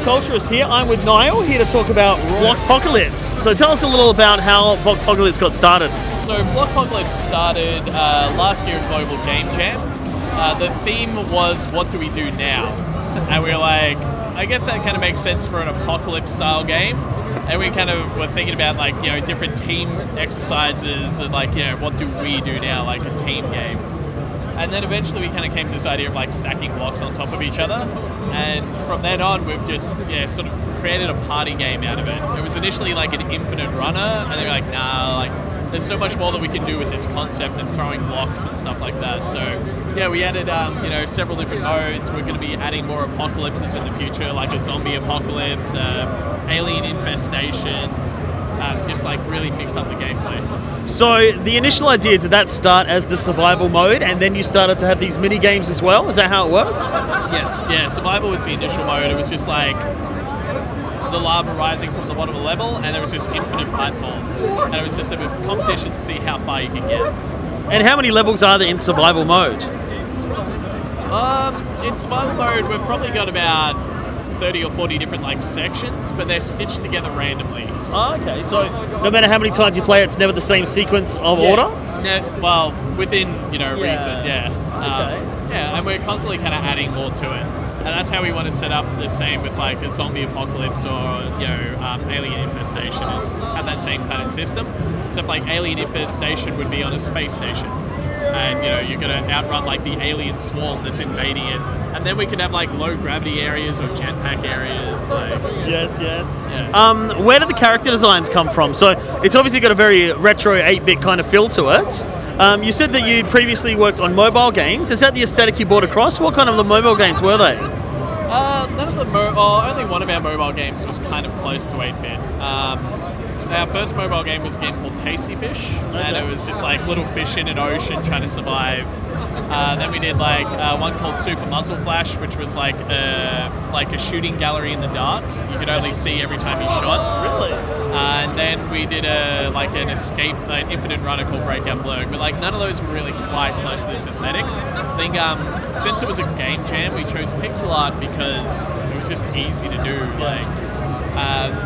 Blockpocalypse here. I'm with Niall, here to talk about Blockpocalypse. So tell us a little about how Blockpocalypse got started. So Blockpocalypse started last year at Global Game Jam. The theme was, what do we do now? And we were like, I guess that kind of makes sense for an apocalypse style game. And we kind of were thinking about, like, you know, different team exercises and, like, you know, what do we do now, like a team game. And then eventually we kind of came to this idea of, like, stacking blocks on top of each other. And from then on, we've just, yeah, sort of created a party game out of it. It was initially, like, an infinite runner. And they were like, nah, like, there's so much more that we can do with this concept than throwing blocks and stuff like that. So, yeah, we added, you know, several different modes. We're going to be adding more apocalypses in the future, like a zombie apocalypse, alien infestation. Just like really mix up the gameplay. So the initial idea, did that start as the survival mode and then you started to have these mini games as well? Is that how it worked? Yes, yeah, survival was the initial mode. It was just like the lava rising from the bottom of the level and there was just infinite platforms. And it was just a competition to see how far you can get. And how many levels are there in survival mode? In survival mode, we've probably got about 30 or 40 different like sections, but they're stitched together randomly. Oh, okay. So no matter how many times you play, it's never the same sequence of order? No, well, within, you know, reason, yeah. Okay. Yeah, and we're constantly kind of adding more to it. And that's how we want to set up the same with like a zombie apocalypse or, you know, alien infestation, is have that same kind of system. Except like alien infestation would be on a space station. And, you know, you're going to outrun, like, the alien swarm that's invading it. And then we can have, like, low-gravity areas or jetpack areas, like... Yes, yeah. Where did the character designs come from? So it's obviously got a very retro 8-bit kind of feel to it. You said that you previously worked on mobile games. Is that the aesthetic you brought across? What kind of the mobile games were they? None of the... only one of our mobile games was kind of close to 8-bit. Our first mobile game was a game called Tasty Fish, and it was just like little fish in an ocean trying to survive. Then we did like one called Super Muzzle Flash, which was like a shooting gallery in the dark. You could only see every time you shot. Really? And then we did a like an escape, like infinite runner called Breakout Blurg. But like none of those were really quite close to this aesthetic. I think since it was a game jam, we chose pixel art because it was just easy to do.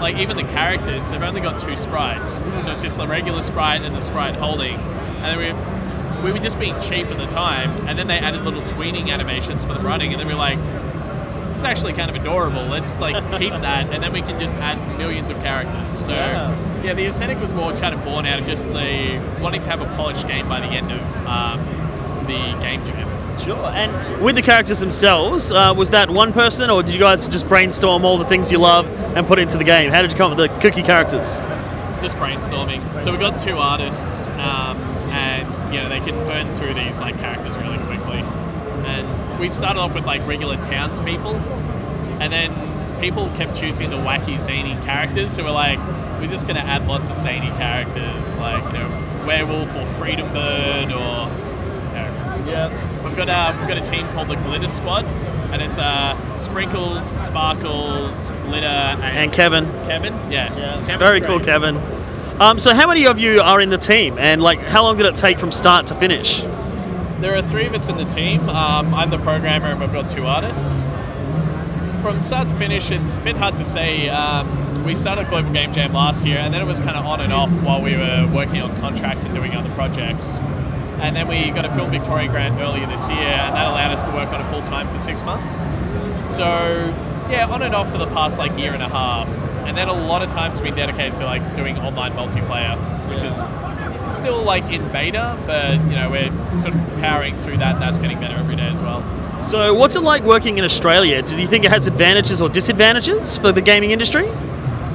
Like even the characters, they've only got two sprites, so it's just the regular sprite and the sprite holding. And then we were just being cheap at the time, and then they added little tweening animations for them running, and then we were like, it's actually kind of adorable, let's like keep that, and then we can just add millions of characters. So yeah, the aesthetic was more kind of born out of just the wanting to have a polished game by the end of the game jam. Sure. And with the characters themselves, was that one person, or did you guys just brainstorm all the things you love and put it into the game? How did you come up with the cookie characters? Just brainstorming. So we got two artists, and you know they can burn through these like characters really quickly. And we started off with like regular townspeople, and then people kept choosing the wacky zany characters. So we're like, we're just going to add lots of zany characters, like you know, Werewolf or Freedom Bird or you know. Yeah. We've got a team called the Glitter Squad, and it's Sprinkles, Sparkles, Glitter, and Kevin. Kevin, yeah. Kevin's very cool, Kevin. So how many of you are in the team, and like how long did it take from start to finish? There are three of us in the team. I'm the programmer, and we've got two artists. From start to finish, it's a bit hard to say. We started Global Game Jam last year, and then it was kind of on and off while we were working on contracts and doing other projects. And then we got a Film Victoria grant earlier this year, and that allowed us to work on it full-time for 6 months. So, yeah, on and off for the past, like, year and a half. And then a lot of time's been dedicated to, like, doing online multiplayer, which is still, like, in beta, but, you know, we're sort of powering through that, and that's getting better every day as well. So what's it like working in Australia? Do you think it has advantages or disadvantages for the gaming industry?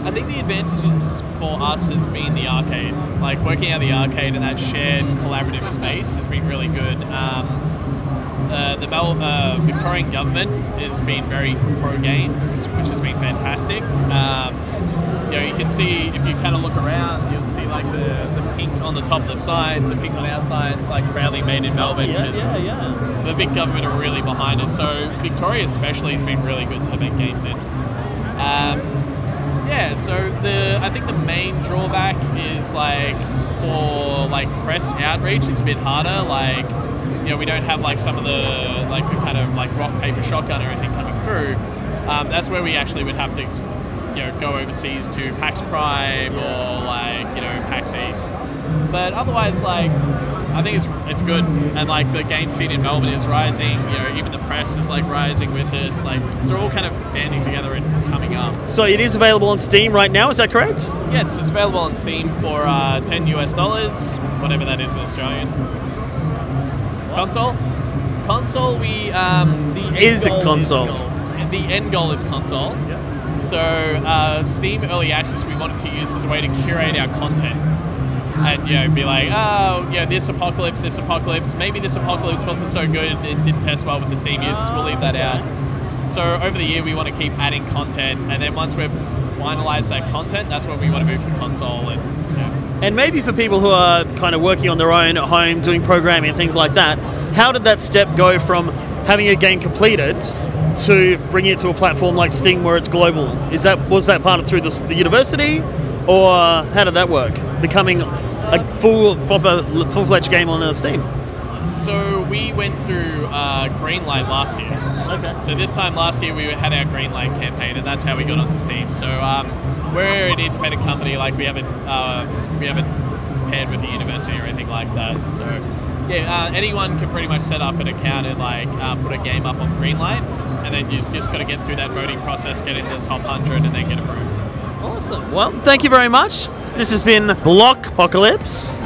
I think the advantages for us has been the arcade. Like working out of the arcade in that shared collaborative space has been really good. The Victorian government has been very pro games, which has been fantastic. You know, you can see if you kind of look around, you'll see like the pink on the top of the sides, the pink on our sides, like proudly made in Melbourne. Yeah. The Vic government are really behind it. So Victoria especially has been really good to make games in. Yeah, so I think the main drawback is like for like press outreach is a bit harder. Like, you know, we don't have like some of the kind of like Rock Paper Shotgun or anything coming through. That's where we actually would have to, you know, go overseas to PAX Prime or like, you know, PAX East. But otherwise, like, I think it's good, and like the game scene in Melbourne is rising. You know, even the press is like rising with this. Like, so we're all kind of banding together and coming up. So it is available on Steam right now. Is that correct? Yes, it's available on Steam for $10 US, whatever that is in Australian. Console. We the is it console? The end goal is console. Yeah. So Steam Early Access we wanted to use as a way to curate our content. And, you know, be like, oh, yeah, this apocalypse. Maybe this apocalypse wasn't so good. It didn't test well with the Steam users. We'll leave that out. So over the year, we want to keep adding content. And then once we've finalized that content, that's when we want to move to console. And, yeah. And maybe for people who are kind of working on their own at home, doing programming and things like that, how did that step go from having a game completed to bringing it to a platform like Steam where it's global? Was that part of through the university? Or how did that work? Becoming a full-fledged game on Steam. So we went through Greenlight last year. Okay. So this time last year we had our Greenlight campaign, and that's how we got onto Steam. So we're an independent company. Like we haven't paired with a university or anything like that. So yeah, anyone can pretty much set up an account and like put a game up on Greenlight, and then you've just got to get through that voting process, get into the top 100, and then get approved. Awesome. Well, thank you very much. This has been Blockpocalypse.